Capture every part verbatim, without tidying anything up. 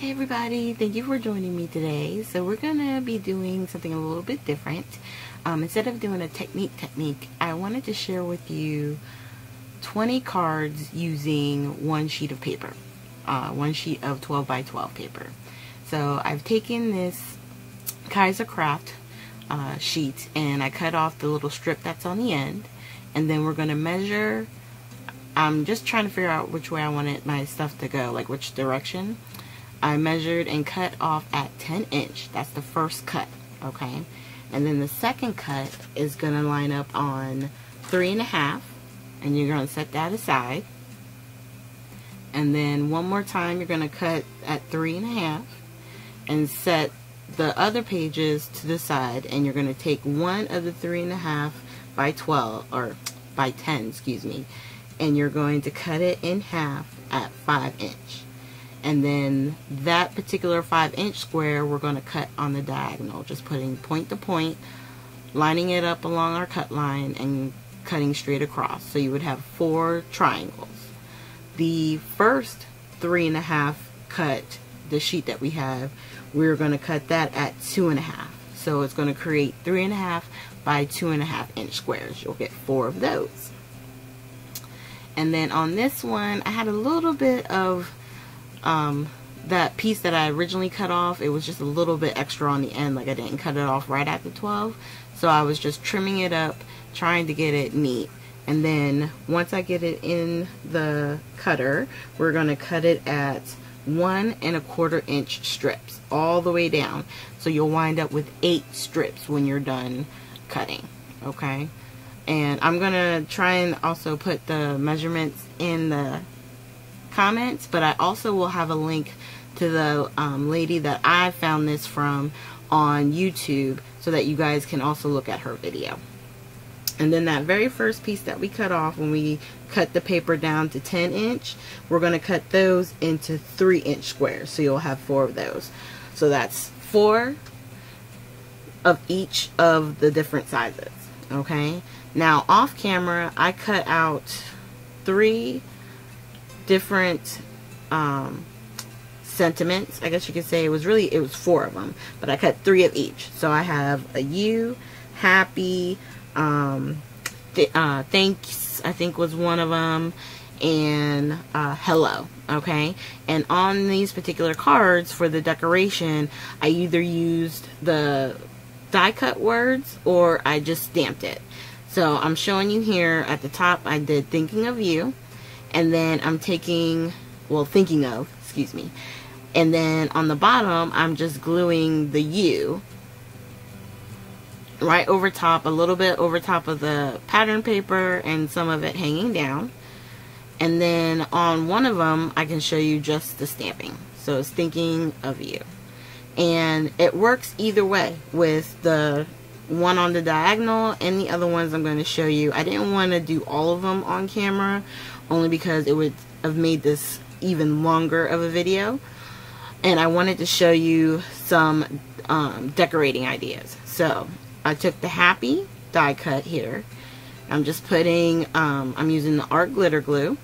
Hey everybody, thank you for joining me today. So we're gonna be doing something a little bit different. Um, instead of doing a technique technique, I wanted to share with you twenty cards using one sheet of paper, uh, one sheet of twelve by twelve paper. So I've taken this Kaiser Craft uh, sheet and I cut off the little strip that's on the end, and then we're gonna measure. I'm just trying to figure out which way I wanted my stuff to go, like which direction. I measured and cut off at ten inch. That's the first cut, okay? And then the second cut is gonna line up on three and a half, and you're gonna set that aside. And then one more time, you're gonna cut at three and a half, and set the other pages to the side, and you're gonna take one of the three and a half by twelve, or by ten, excuse me, and you're going to cut it in half at five inch. And then that particular five inch square we're going to cut on the diagonal, just putting point to point, lining it up along our cut line, and cutting straight across. So you would have four triangles. The first three and a half cut, the sheet that we have, we're going to cut that at two and a half. So it's going to create three and a half by two and a half inch squares. You'll get four of those. And then on this one, I had a little bit of Um, that piece that I originally cut off, it was just a little bit extra on the end, like I didn't cut it off right at the twelve, so I was just trimming it up, trying to get it neat. And then once I get it in the cutter, we're going to cut it at one and a quarter inch strips all the way down, so you'll wind up with eight strips when you're done cutting, okay? And I'm going to try and also put the measurements in the comments, but I also will have a link to the um, lady that I found this from on YouTube, so that you guys can also look at her video. And then that very first piece that we cut off, when we cut the paper down to ten inch, we're going to cut those into three inch squares, so you'll have four of those. So that's four of each of the different sizes, okay? Now off camera, I cut out three different um, sentiments, I guess you could say. It was really, it was four of them, but I cut three of each. So I have a you, happy, um, th uh, thanks, I think was one of them, and uh, hello, okay? And on these particular cards for the decoration, I either used the die cut words or I just stamped it. So I'm showing you here at the top, I did thinking of you. And then I'm taking, well, thinking of, excuse me. And then on the bottom, I'm just gluing the U right over top, a little bit over top of the pattern paper, and some of it hanging down. And then on one of them, I can show you just the stamping. So it's thinking of you. And it works either way, with the one on the diagonal and the other ones I'm going to show you. I didn't want to do all of them on camera, only because it would have made this even longer of a video, and I wanted to show you some um, decorating ideas. So I took the happy die cut here. I'm just putting, um, I'm using the Art Glitter glue.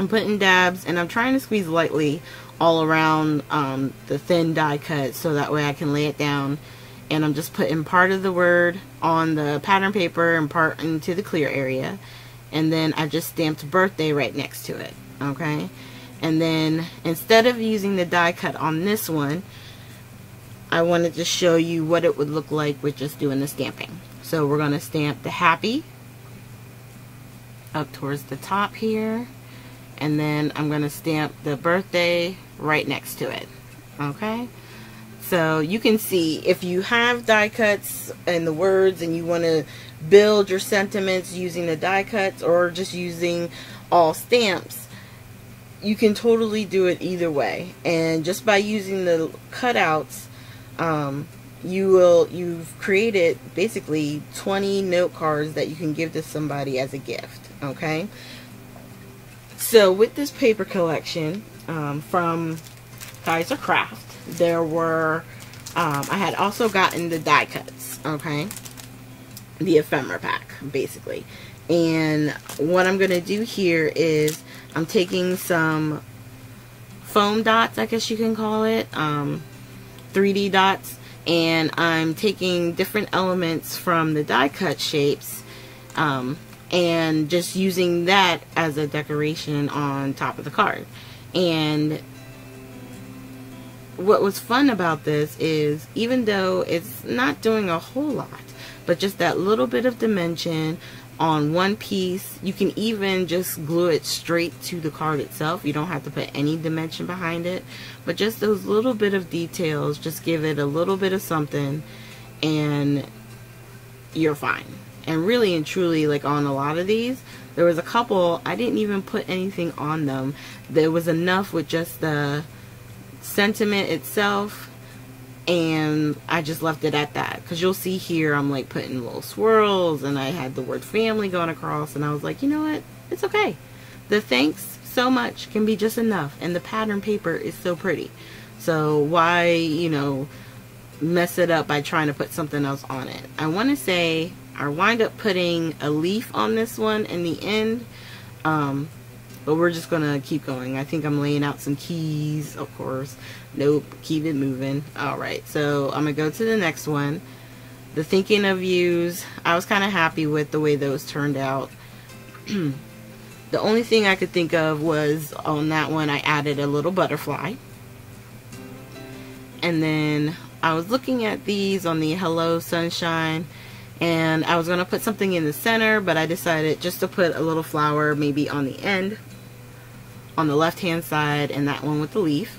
I'm putting dabs, and I'm trying to squeeze lightly all around um, the thin die cut, so that way I can lay it down. And I'm just putting part of the word on the pattern paper and part into the clear area. And then I just stamped birthday right next to it, okay? And then instead of using the die cut on this one, I wanted to show you what it would look like with just doing the stamping. So we're gonna stamp the happy up towards the top here, and then I'm gonna stamp the birthday right next to it, okay? So you can see, if you have die cuts and the words, and you want to build your sentiments using the die cuts or just using all stamps, you can totally do it either way. And just by using the cutouts, um, you will you've created basically twenty note cards that you can give to somebody as a gift. Okay. So with this paper collection um, from Kaiser Craft, there were, um, I had also gotten the die cuts, okay, the ephemera pack, basically. And what I'm going to do here is I'm taking some foam dots, I guess you can call it, um, three D dots, and I'm taking different elements from the die cut shapes um, and just using that as a decoration on top of the card. And what was fun about this is, even though it's not doing a whole lot, but just that little bit of dimension on one piece, you can even just glue it straight to the card itself. You don't have to put any dimension behind it, but just those little bit of details just give it a little bit of something, and you're fine. And really and truly, like on a lot of these, there was a couple I didn't even put anything on them. There was enough with just the sentiment itself, and I just left it at that, because you'll see here I'm like putting little swirls, and I had the word family going across, and I was like, you know what, it's okay. The thanks so much can be just enough, and the pattern paper is so pretty, so why, you know, mess it up by trying to put something else on it. I want to say I wind up putting a leaf on this one in the end, um, but we're just gonna keep going. I think I'm laying out some keys, of course. Nope, keep it moving. Alright, so I'm gonna go to the next one. The thinking of yous, I was kind of happy with the way those turned out. The only thing I could think of was on that one I added a little butterfly. And then I was looking at these on the Hello Sunshine, and I was gonna put something in the center, but I decided just to put a little flower maybe on the end, on the left hand side, and that one with the leaf.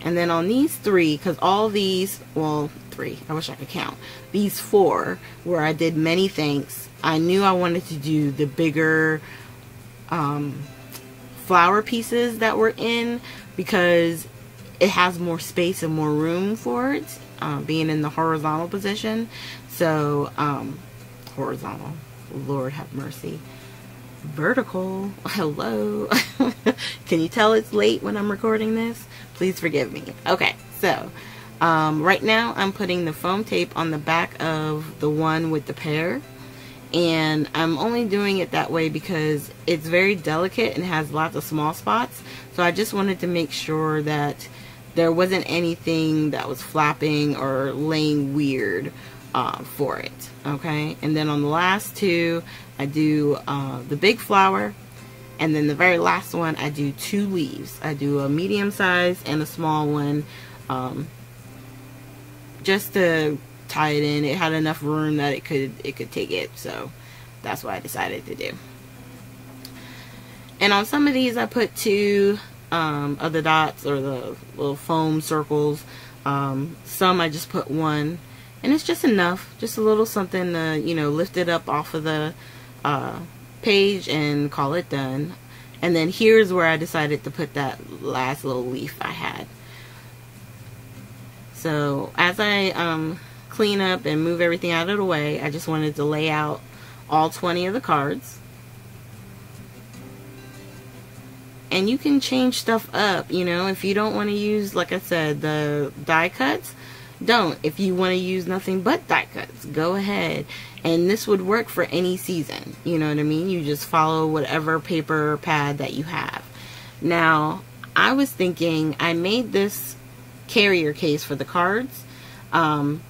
And then on these three, because all these, well, three, I wish I could count, these four where I did many thanks, I knew I wanted to do the bigger um, flower pieces that were in, because it has more space and more room for it, uh, being in the horizontal position. So um, horizontal, Lord have mercy. Vertical, hello. Can you tell it's late when I'm recording this? Please forgive me. Okay, so um, right now I'm putting the foam tape on the back of the one with the pear, and I'm only doing it that way because it's very delicate and has lots of small spots, so I just wanted to make sure that there wasn't anything that was flapping or laying weird uh, for it. Okay, and then on the last two I do uh, the big flower, and then the very last one I do two leaves. I do a medium size and a small one, um, just to tie it in. It had enough room that it could it could take it, so that's what I decided to do. And on some of these I put two um, of the dots or the little foam circles. Um, some I just put one, and it's just enough, just a little something to, you know, lift it up off of the uh, page and call it done. And then here's where I decided to put that last little leaf I had. So as I um, clean up and move everything out of the way, I just wanted to lay out all twenty of the cards. And you can change stuff up, you know, if you don't want to use, like I said, the die cuts, don't. If you want to use nothing but die cuts, go ahead. And this would work for any season, you know what I mean? You just follow whatever paper or pad that you have. Now, I was thinking, I made this carrier case for the cards um,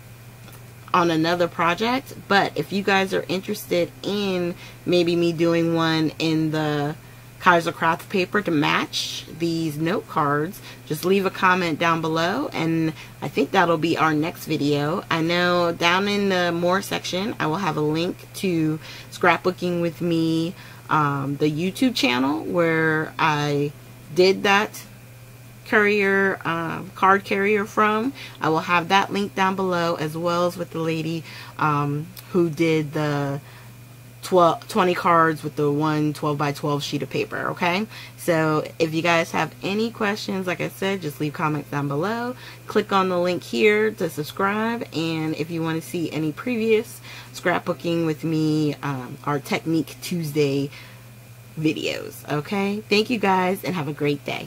on another project, but if you guys are interested in maybe me doing one in the Kaiser Craft paper to match these note cards, just leave a comment down below, and I think that'll be our next video. I know down in the more section I will have a link to Scrapbooking With Me, um, the YouTube channel where I did that courier um, card carrier from. I will have that link down below, as well as with the lady um, who did the twelve, twenty cards with the one twelve by twelve sheet of paper. Okay, so if you guys have any questions, like I said, just leave comments down below. Click on the link here to subscribe, and if you want to see any previous Scrapbooking With Me um, our Technique Tuesday videos. Okay, thank you guys, and have a great day.